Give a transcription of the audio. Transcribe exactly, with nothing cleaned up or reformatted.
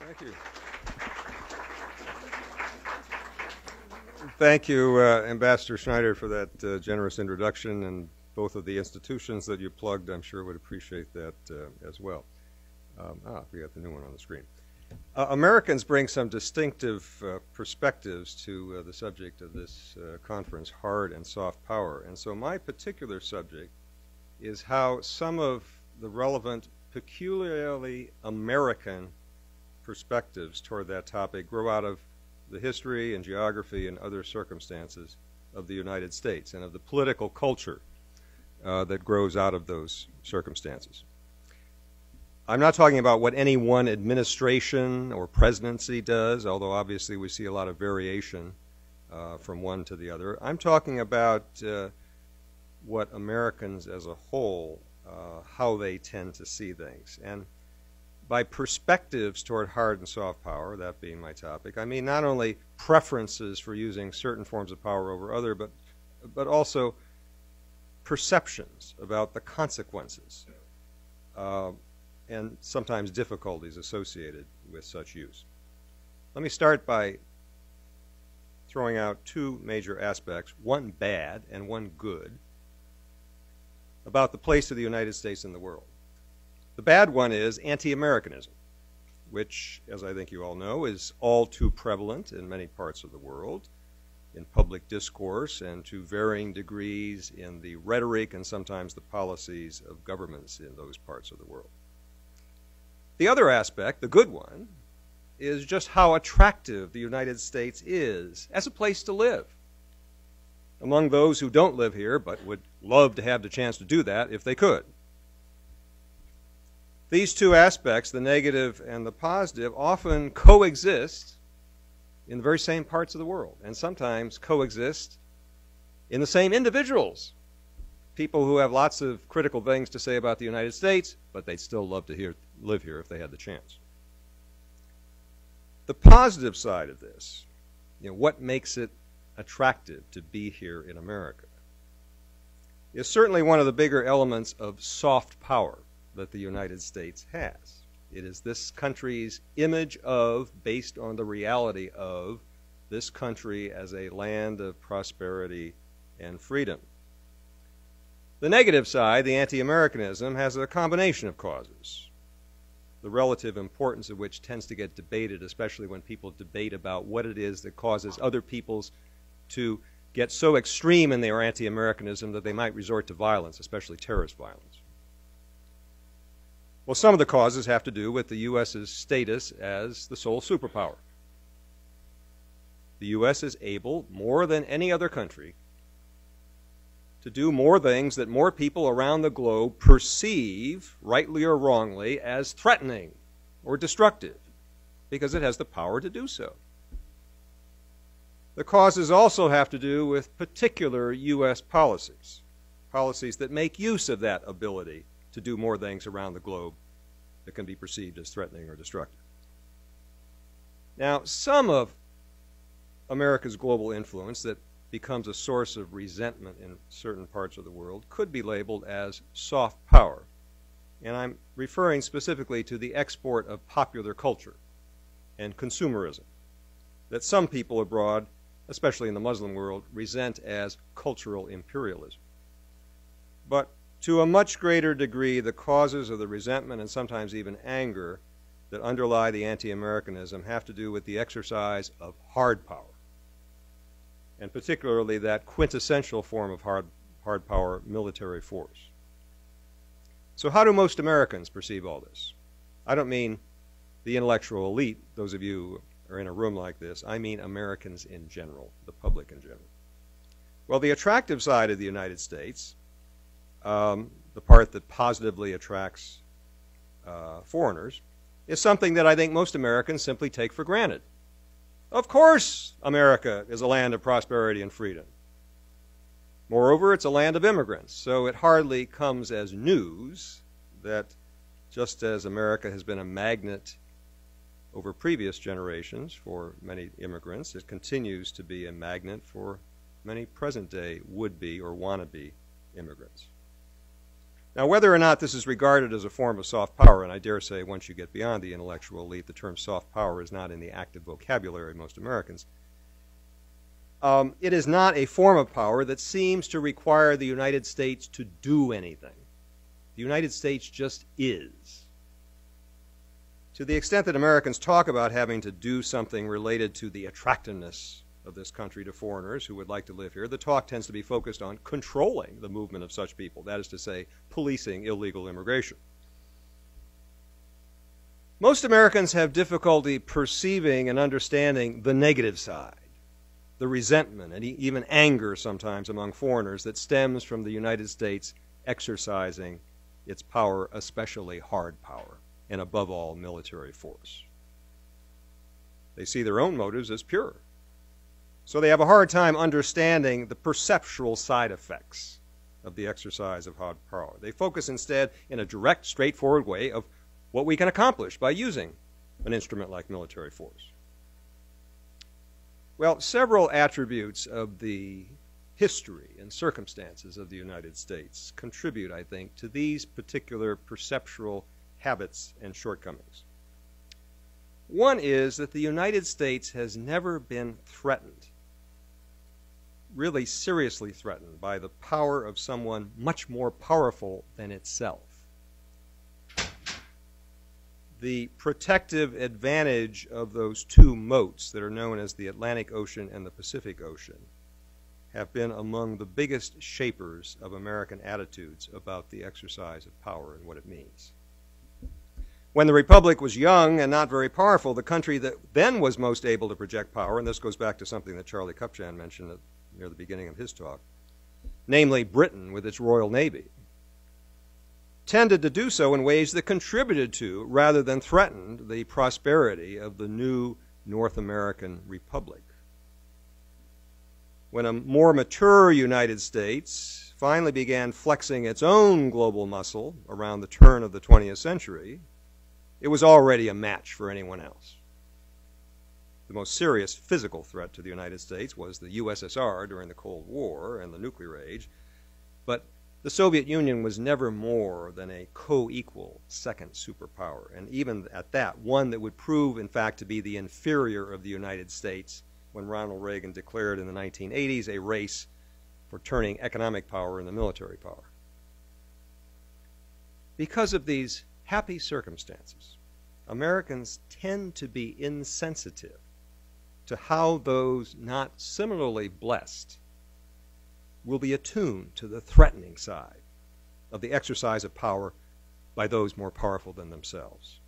Thank you. Thank you, uh, Ambassador Schneider, for that uh, generous introduction, and both of the institutions that you plugged, I'm sure, would appreciate that uh, as well. Um, ah, we got the new one on the screen. Uh, Americans bring some distinctive uh, perspectives to uh, the subject of this uh, conference, hard and soft power. And so my particular subject is how some of the relevant, peculiarly American perspectives toward that topic grow out of the history and geography and other circumstances of the United States and of the political culture uh, that grows out of those circumstances. I'm not talking about what any one administration or presidency does, although obviously we see a lot of variation uh, from one to the other. I'm talking about uh, what Americans as a whole, uh, how they tend to see things. And by perspectives toward hard and soft power, that being my topic, I mean not only preferences for using certain forms of power over other, but, but also perceptions about the consequences uh, and sometimes difficulties associated with such use. Let me start by throwing out two major aspects, one bad and one good, about the place of the United States in the world. The bad one is anti-Americanism, which, as I think you all know, is all too prevalent in many parts of the world, in public discourse and to varying degrees in the rhetoric and sometimes the policies of governments in those parts of the world. The other aspect, the good one, is just how attractive the United States is as a place to live. Among those who don't live here but would love to have the chance to do that if they could. These two aspects, the negative and the positive, often coexist in the very same parts of the world and sometimes coexist in the same individuals. People who have lots of critical things to say about the United States, but they'd still love to hear, live here if they had the chance. The positive side of this, you know, what makes it attractive to be here in America, is certainly one of the bigger elements of soft power that the United States has. It is this country's image of, based on the reality of, this country as a land of prosperity and freedom. The negative side, the anti-Americanism, has a combination of causes, the relative importance of which tends to get debated, especially when people debate about what it is that causes other peoples to get so extreme in their anti-Americanism that they might resort to violence, especially terrorist violence. Well, some of the causes have to do with the U S's status as the sole superpower. The U S is able, more than any other country, to do more things that more people around the globe perceive, rightly or wrongly, as threatening or destructive, because it has the power to do so. The causes also have to do with particular U S policies, policies that make use of that ability to do more things around the globe that can be perceived as threatening or destructive. Now, some of America's global influence that becomes a source of resentment in certain parts of the world could be labeled as soft power. And I'm referring specifically to the export of popular culture and consumerism that some people abroad, especially in the Muslim world, resent as cultural imperialism. But to a much greater degree, the causes of the resentment and sometimes even anger that underlie the anti-Americanism have to do with the exercise of hard power, and particularly that quintessential form of hard, hard power, military force. So how do most Americans perceive all this? I don't mean the intellectual elite, those of you who are in a room like this. I mean Americans in general, the public in general. Well, the attractive side of the United States, um, the part that positively attracts uh, foreigners, is something that I think most Americans simply take for granted. Of course, America is a land of prosperity and freedom. Moreover, it's a land of immigrants, so it hardly comes as news that just as America has been a magnet over previous generations for many immigrants, it continues to be a magnet for many present-day would-be or wannabe immigrants. Now, whether or not this is regarded as a form of soft power, and I dare say once you get beyond the intellectual elite, the term soft power is not in the active vocabulary of most Americans, um, it is not a form of power that seems to require the United States to do anything. The United States just is. To the extent that Americans talk about having to do something related to the attractiveness of this country to foreigners who would like to live here, the talk tends to be focused on controlling the movement of such people, that is to say, policing illegal immigration. Most Americans have difficulty perceiving and understanding the negative side, the resentment and even anger sometimes among foreigners that stems from the United States exercising its power, especially hard power, and above all, military force. They see their own motives as pure. So they have a hard time understanding the perceptual side effects of the exercise of hard power. They focus instead in a direct, straightforward way of what we can accomplish by using an instrument like military force. Well, several attributes of the history and circumstances of the United States contribute, I think, to these particular perceptual habits and shortcomings. One is that the United States has never been threatened, really seriously threatened, by the power of someone much more powerful than itself. The protective advantage of those two moats that are known as the Atlantic Ocean and the Pacific Ocean have been among the biggest shapers of American attitudes about the exercise of power and what it means. When the Republic was young and not very powerful, the country that then was most able to project power, and this goes back to something that Charlie Kupchan mentioned at, near the beginning of his talk, namely Britain with its Royal Navy, tended to do so in ways that contributed to, rather than threatened, the prosperity of the new North American Republic. When a more mature United States finally began flexing its own global muscle around the turn of the twentieth century, it was already a match for anyone else. The most serious physical threat to the United States was the U S S R during the Cold War and the nuclear age, but the Soviet Union was never more than a co-equal second superpower, and even at that, one that would prove, in fact, to be the inferior of the United States when Ronald Reagan declared in the nineteen eighties a race for turning economic power into military power. Because of these happy circumstances, Americans tend to be insensitive to how those not similarly blessed will be attuned to the threatening side of the exercise of power by those more powerful than themselves.